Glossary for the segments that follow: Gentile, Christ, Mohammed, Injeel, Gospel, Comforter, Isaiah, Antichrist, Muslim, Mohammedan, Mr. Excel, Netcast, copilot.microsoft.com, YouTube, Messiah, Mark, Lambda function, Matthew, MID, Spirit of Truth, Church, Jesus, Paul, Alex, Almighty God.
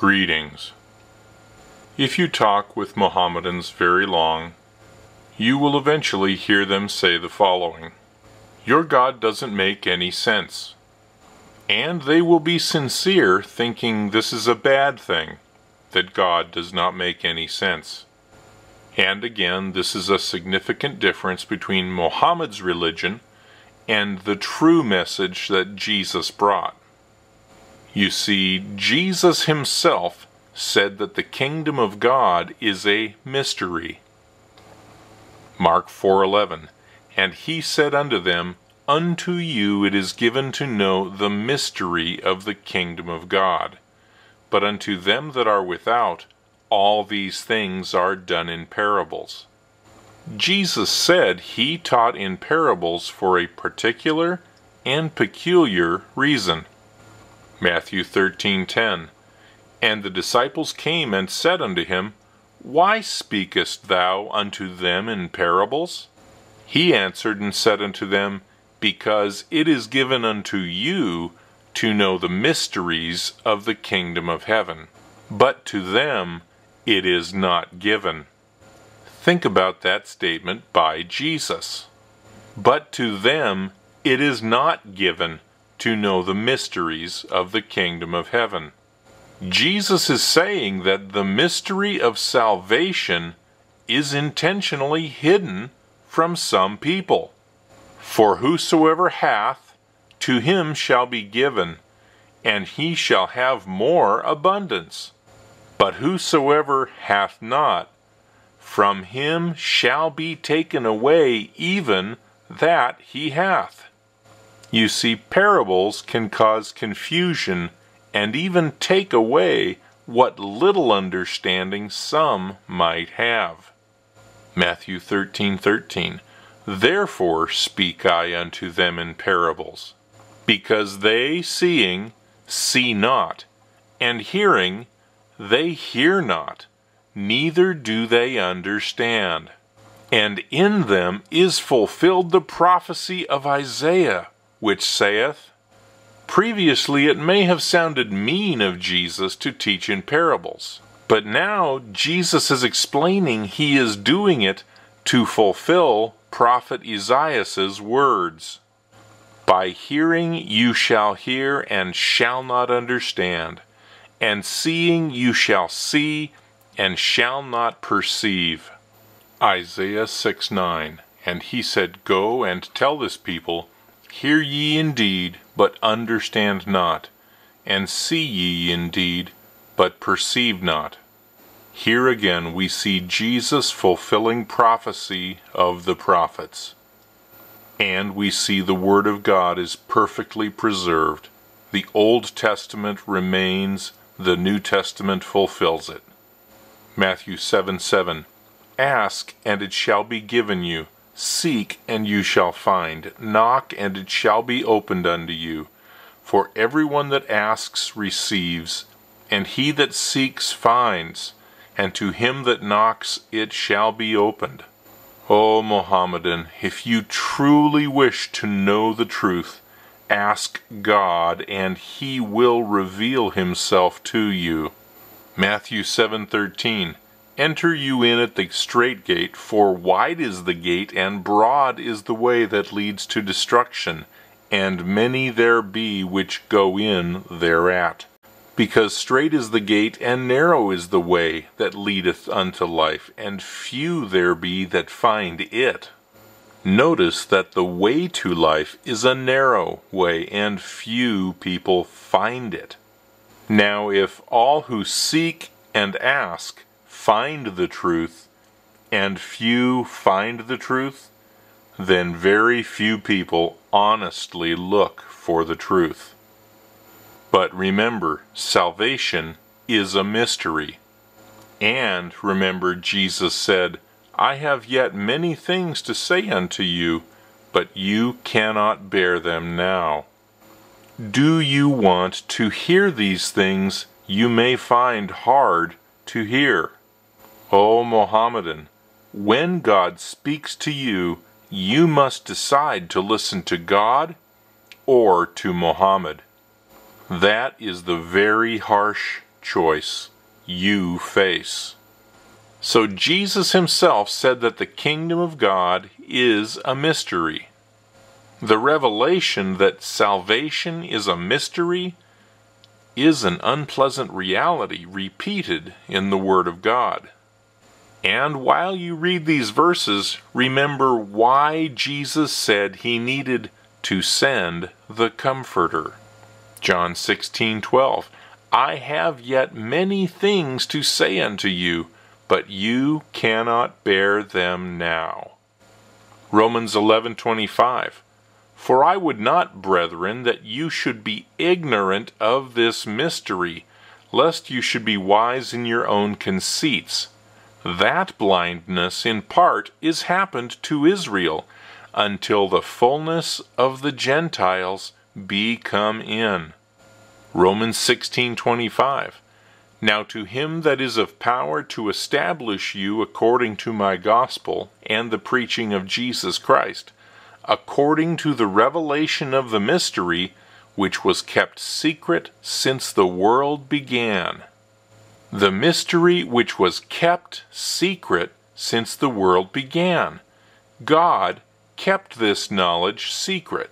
Greetings. If you talk with Mohammedans very long, you will eventually hear them say the following: your God doesn't make any sense. And they will be sincere, thinking this is a bad thing, that God does not make any sense. And again, this is a significant difference between Mohammed's religion and the true message that Jesus brought. You see, Jesus himself said that the kingdom of God is a mystery. Mark 4:11, and he said unto them, unto you it is given to know the mystery of the kingdom of God, but unto them that are without, all these things are done in parables. Jesus said he taught in parables for a particular and peculiar reason. Matthew 13:10, and the disciples came and said unto him, why speakest thou unto them in parables? He answered and said unto them, because it is given unto you to know the mysteries of the kingdom of heaven, but to them it is not given. Think about that statement by Jesus. But to them it is not given to know the mysteries of the kingdom of heaven. Jesus is saying that the mystery of salvation is intentionally hidden from some people. For whosoever hath, to him shall be given, and he shall have more abundance. But whosoever hath not, from him shall be taken away even that he hath. You see, parables can cause confusion and even take away what little understanding some might have. Matthew 13:13, therefore speak I unto them in parables, because they seeing see not, and hearing they hear not, neither do they understand. And in them is fulfilled the prophecy of Isaiah, which saith, previously it may have sounded mean of Jesus to teach in parables, but now Jesus is explaining he is doing it to fulfill prophet Isaiah's words. By hearing you shall hear and shall not understand, and seeing you shall see and shall not perceive. Isaiah 6:9, and he said, go and tell this people, hear ye indeed, but understand not, and see ye indeed, but perceive not. Here again we see Jesus fulfilling prophecy of the prophets. And we see the Word of God is perfectly preserved. The Old Testament remains, the New Testament fulfills it. Matthew 7:7, ask, and it shall be given you. Seek, and you shall find. Knock, and it shall be opened unto you. For everyone that asks receives, and he that seeks finds, and to him that knocks it shall be opened. O Mohammedan, if you truly wish to know the truth, ask God, and he will reveal himself to you. Matthew 7:13, enter you in at the strait gate, for wide is the gate, and broad is the way that leads to destruction, and many there be which go in thereat. Because strait is the gate, and narrow is the way that leadeth unto life, and few there be that find it. Notice that the way to life is a narrow way, and few people find it. Now if all who seek and ask find the truth, and few find the truth, then very few people honestly look for the truth. But remember, salvation is a mystery. And remember, Jesus said, I have yet many things to say unto you, but you cannot bear them now. Do you want to hear these things you may find hard to hear? O Mohammedan, when God speaks to you, you must decide to listen to God or to Mohammed. That is the very harsh choice you face. So Jesus himself said that the kingdom of God is a mystery. The revelation that salvation is a mystery is an unpleasant reality repeated in the Word of God. And while you read these verses, remember why Jesus said he needed to send the Comforter. John 16:12, I have yet many things to say unto you, but you cannot bear them now. Romans 11:25, for I would not, brethren, that you should be ignorant of this mystery, lest you should be wise in your own conceits. That blindness in part is happened to Israel, until the fullness of the Gentiles be come in. Romans 16:25, now to him that is of power to establish you according to my gospel and the preaching of Jesus Christ, according to the revelation of the mystery, which was kept secret since the world began. The mystery which was kept secret since the world began. God kept this knowledge secret.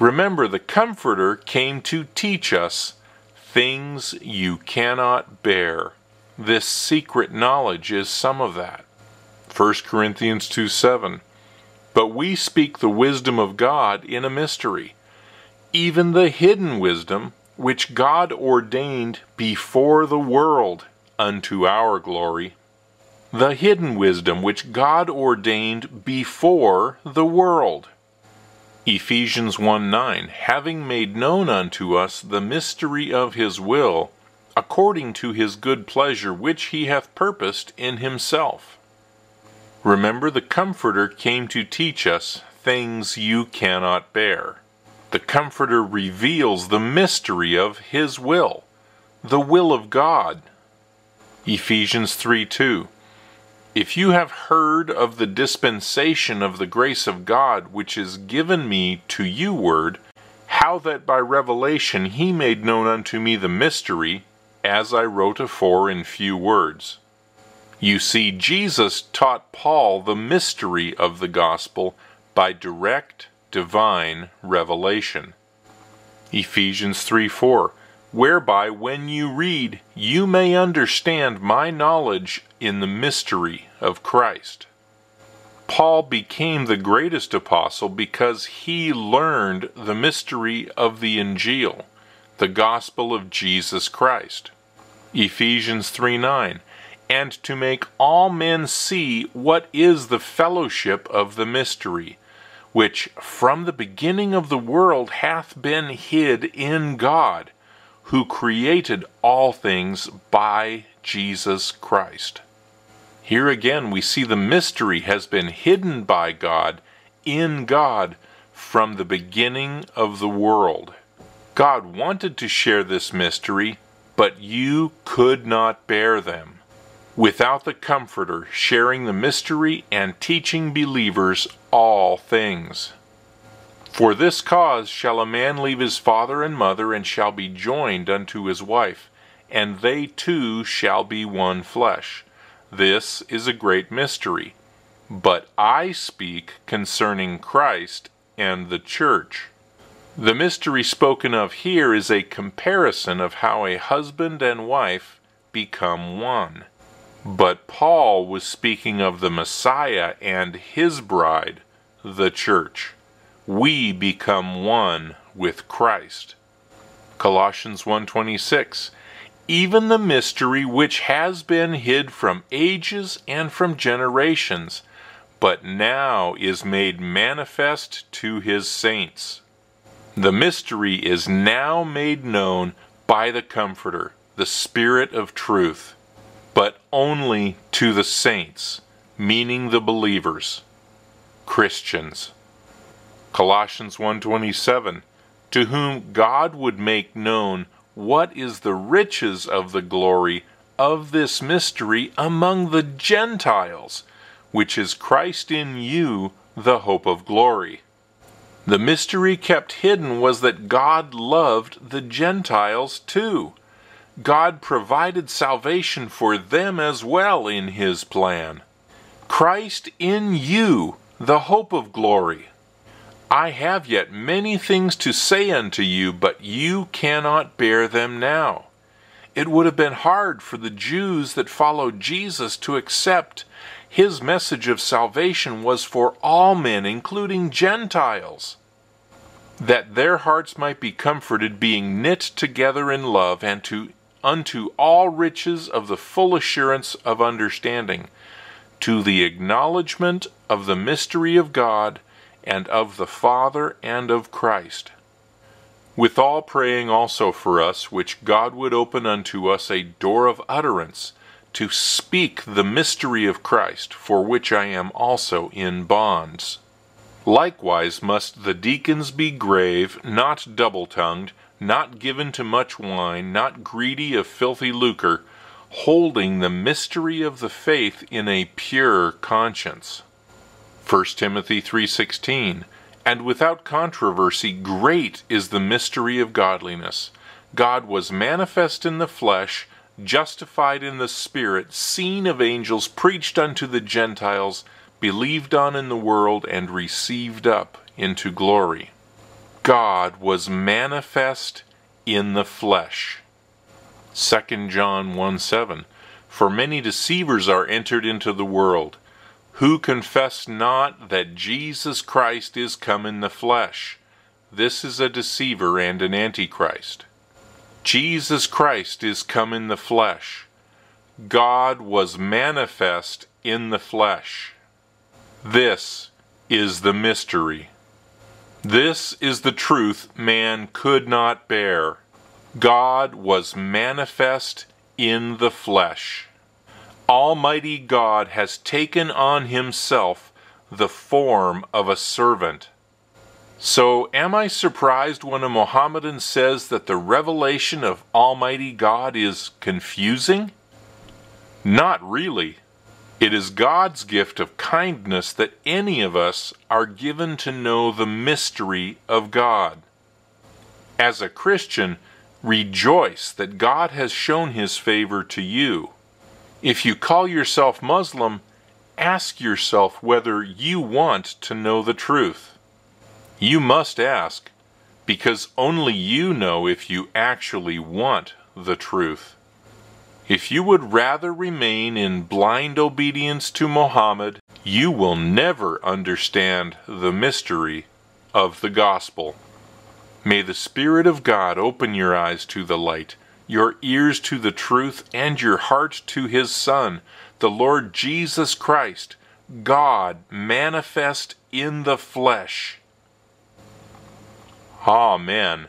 Remember, the Comforter came to teach us things you cannot bear. This secret knowledge is some of that. 1 Corinthians 2:7. But we speak the wisdom of God in a mystery, even the hidden wisdom which God ordained before the world unto our glory. The hidden wisdom which God ordained before the world. Ephesians 1:9, having made known unto us the mystery of his will, according to his good pleasure which he hath purposed in himself. Remember, the Comforter came to teach us things you cannot bear. The Comforter reveals the mystery of his will, the will of God. Ephesians 3:2, if you have heard of the dispensation of the grace of God which is given me to you ward, how that by revelation he made known unto me the mystery, as I wrote afore in few words. You see, Jesus taught Paul the mystery of the gospel by direct, divine revelation. Ephesians 3:4, whereby when you read, you may understand my knowledge in the mystery of Christ. Paul became the greatest apostle because he learned the mystery of the Injeel, the gospel of Jesus Christ. Ephesians 3:9, and to make all men see what is the fellowship of the mystery, which from the beginning of the world hath been hid in God, who created all things by Jesus Christ. Here again we see the mystery has been hidden by God, in God, from the beginning of the world. God wanted to share this mystery, but you could not bear them. Without the Comforter sharing the mystery and teaching believers all things. For this cause shall a man leave his father and mother, and shall be joined unto his wife, and they two shall be one flesh. This is a great mystery, but I speak concerning Christ and the church. The mystery spoken of here is a comparison of how a husband and wife become one. But Paul was speaking of the Messiah and his bride, the church. We become one with Christ. Colossians 1:26, even the mystery which has been hid from ages and from generations, but now is made manifest to his saints. The mystery is now made known by the Comforter, the Spirit of Truth, but only to the saints, meaning the believers, Christians. Colossians 1:27, to whom God would make known what is the riches of the glory of this mystery among the Gentiles, which is Christ in you, the hope of glory. The mystery kept hidden was that God loved the Gentiles too. God provided salvation for them as well in His plan. Christ in you, the hope of glory. I have yet many things to say unto you, but you cannot bear them now. It would have been hard for the Jews that followed Jesus to accept His message of salvation was for all men, including Gentiles, that their hearts might be comforted, being knit together in love, and unto all riches of the full assurance of understanding, to the acknowledgement of the mystery of God, and of the Father, and of Christ. Withal praying also for us, which God would open unto us a door of utterance, to speak the mystery of Christ, for which I am also in bonds. Likewise must the deacons be grave, not double-tongued, not given to much wine, not greedy of filthy lucre, holding the mystery of the faith in a pure conscience. 1 Timothy 3:16. And without controversy, great is the mystery of godliness. God was manifest in the flesh, justified in the Spirit, seen of angels, preached unto the Gentiles, believed on in the world, and received up into glory. God was manifest in the flesh. 2 John 1:7. For many deceivers are entered into the world, who confess not that Jesus Christ is come in the flesh. This is a deceiver and an antichrist. Jesus Christ is come in the flesh. God was manifest in the flesh. This is the mystery. This is the truth man could not bear. God was manifest in the flesh. Almighty God has taken on Himself the form of a servant. So am I surprised when a Mohammedan says that the revelation of Almighty God is confusing? Not really. It is God's gift of kindness that any of us are given to know the mystery of God. As a Christian, rejoice that God has shown His favor to you. If you call yourself Muslim, ask yourself whether you want to know the truth. You must ask, because only you know if you actually want the truth. If you would rather remain in blind obedience to Mohammed, you will never understand the mystery of the Gospel. May the Spirit of God open your eyes to the light, your ears to the truth, and your heart to His Son, the Lord Jesus Christ, God manifest in the flesh. Amen.